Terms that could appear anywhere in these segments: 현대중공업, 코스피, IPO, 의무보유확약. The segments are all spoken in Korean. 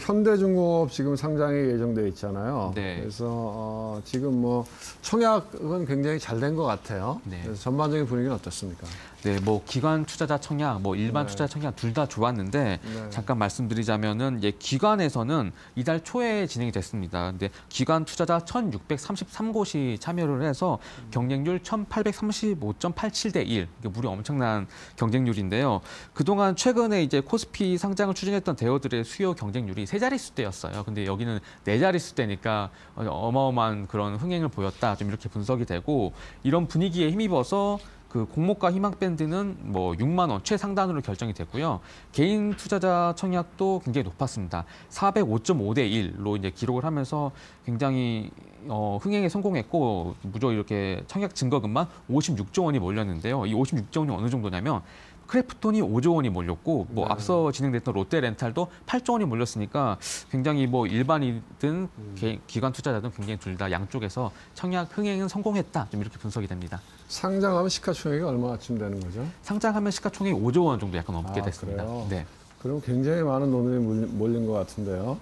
현대중공업 지금 상장이 예정돼 있잖아요. 네. 그래서 지금 뭐 청약은 굉장히 잘 된 것 같아요. 네. 그래서 전반적인 분위기는 어떻습니까? 네, 뭐 기관 투자자 청약, 뭐 일반 투자자 청약 둘 다 좋았는데 잠깐 말씀드리자면은 기관에서는 이달 초에 진행이 됐습니다. 근데 기관 투자자 1,633곳이 참여를 해서 경쟁률 1,835.87대 1, 무려 엄청난 경쟁률인데요. 그동안 최근에 이제 코스피 상장을 추진했던 대여들의 수요 경쟁률이 세 자릿수대였어요. 근데 여기는 네 자릿수대니까 어마어마한 그런 흥행을 보였다. 좀 이렇게 분석이 되고, 이런 분위기에 힘입어서 그 공모가 희망밴드는 뭐 6만 원 최상단으로 결정이 됐고요. 개인 투자자 청약도 굉장히 높았습니다. 405.5대 1로 이제 기록을 하면서 굉장히 흥행에 성공했고, 무려 이렇게 청약 증거금만 56조 원이 몰렸는데요. 이 56조 원이 어느 정도냐면 크래프톤이 5조 원이 몰렸고, 뭐 앞서 진행됐던 롯데렌탈도 8조 원이 몰렸으니까 굉장히 뭐 일반이든 기관 투자자든 굉장히 둘 다 양쪽에서 청약 흥행은 성공했다. 좀 이렇게 분석이 됩니다. 상장하면 시가총액이 얼마쯤 되는 거죠? 상장하면 시가총액이 5조 원 정도 약간 넘게 됐습니다. 그래요? 네. 그럼 굉장히 많은 돈이 몰린 것 같은데요.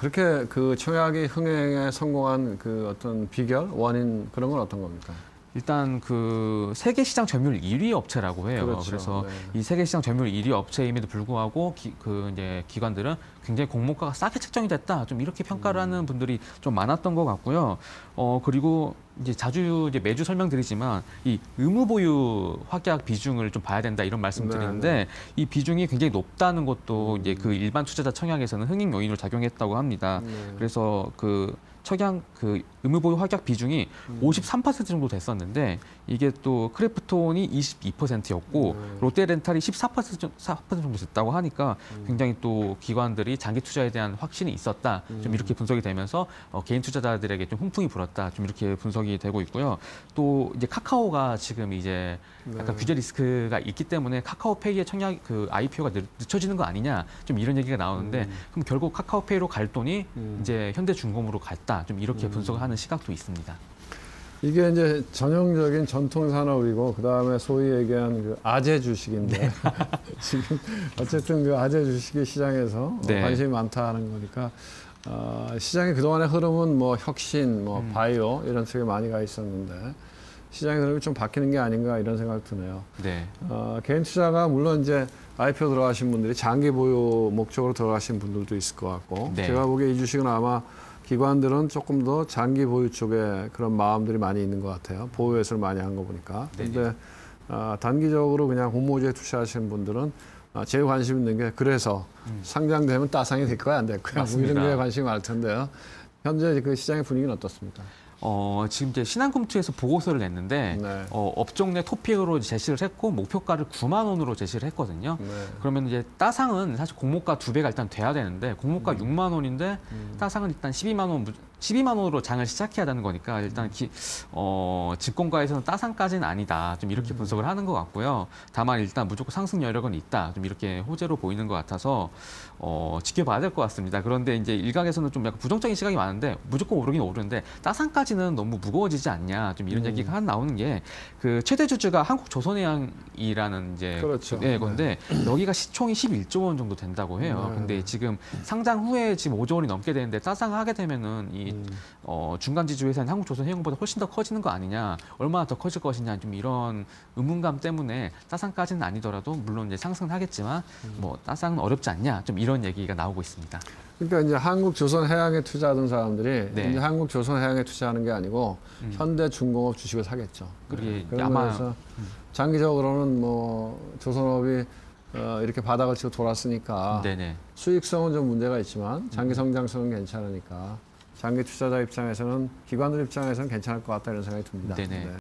그렇게 그 청약이 흥행에 성공한 그 어떤 비결, 원인 그런 건 어떤 겁니까? 일단 그 세계 시장 점유율 1위 업체라고 해요. 그렇죠. 그래서 이 세계 시장 점유율 1위 업체임에도 불구하고 이제 기관들은 굉장히 공모가가 싸게 책정이 됐다. 좀 이렇게 평가를 하는 분들이 좀 많았던 것 같고요. 그리고 이제 매주 설명드리지만 이 의무 보유 확약 비중을 좀 봐야 된다 이런 말씀드리는데 이 비중이 굉장히 높다는 것도 이제 그 일반 투자자 청약에서는 흥행 요인으로 작용했다고 합니다. 그래서 그 의무 보유 확약 비중이 53% 정도 됐었는데 이게 또 크래프톤이 22%였고 롯데렌탈이 14% 정도 됐다고 하니까 굉장히 또 기관들이 장기 투자에 대한 확신이 있었다. 좀 이렇게 분석이 되면서 개인 투자자들에게 좀 훈풍이 불었다. 좀 이렇게 분석이 되고 있고요. 또 이제 카카오가 지금 이제 약간 규제 리스크가 있기 때문에 카카오페이의 청약 그 IPO가 늦춰지는 거 아니냐. 좀 이런 얘기가 나오는데 그럼 결국 카카오페이로 갈 돈이 이제 현대중공업으로 갔다. 좀 이렇게 분석을 하는 시각도 있습니다. 이게 이제 전형적인 전통 산업이고 그다음에 소위 얘기한 그 아재 주식인데 지금 어쨌든 그 아재 주식의 시장에서 관심이 많다 하는 거니까 시장의 그동안의 흐름은 뭐 혁신, 뭐 바이오 이런 쪽에 많이 가 있었는데 시장의 흐름이 좀 바뀌는 게 아닌가 이런 생각이 드네요. 네. 개인 투자가 물론 이제 IPO 들어가신 분들이 장기 보유 목적으로 들어가신 분들도 있을 것 같고 제가 보기에 이 주식은 아마 기관들은 조금 더 장기 보유 쪽에 그런 마음들이 많이 있는 것 같아요. 보유 회수를 많이 한 거 보니까. 그런데 단기적으로 그냥 공모주에 투자하시는 분들은 제일 관심 있는 게 그래서 상장되면 따상이 될 거야 안 될 거야 뭐 이런 게 관심이 많을 텐데요. 현재 그 시장의 분위기는 어떻습니까? 지금 이제 신한금투에서 보고서를 냈는데 업종 내 토픽으로 제시를 했고 목표가를 9만 원으로 제시를 했거든요. 그러면 이제 따상은 사실 공모가 2배가 일단 돼야 되는데 공모가 6만 원인데 따상은 일단 12만 원으로 장을 시작해야 되는 거니까 일단 증권가에서는 따상까지는 아니다. 좀 이렇게 분석을 하는 것 같고요. 다만 일단 무조건 상승 여력은 있다. 좀 이렇게 호재로 보이는 것 같아서 지켜봐야 될 것 같습니다. 그런데 이제 일각에서는 좀 약간 부정적인 시각이 많은데 무조건 오르긴 오르는데 따상까지 는 너무 무거워지지 않냐 좀 이런 얘기가 나오는 게 그 최대 주주가 한국조선해양이라는 이제 건데 여기가 시총이 11조 원 정도 된다고 해요. 근데 지금 상장 후에 지금 5조 원이 넘게 되는데 따상하게 되면은 이 중간 지주 회사인 한국조선해양보다 훨씬 더 커지는 거 아니냐, 얼마나 더 커질 것이냐 좀 이런 의문감 때문에 따상까지는 아니더라도 물론 이제 상승은 하겠지만 뭐 따상은 어렵지 않냐 좀 이런 얘기가 나오고 있습니다. 그러니까 이제 한국조선해양에 투자하던 사람들이 이제 한국조선해양에 투자하는 게 아니고 현대중공업 주식을 사겠죠. 그래서 장기적으로는 뭐 조선업이 이렇게 바닥을 치고 돌았으니까 수익성은 좀 문제가 있지만 장기 성장성은 괜찮으니까 장기 투자자 입장에서는 기관들 입장에서는 괜찮을 것 같다 이런 생각이 듭니다.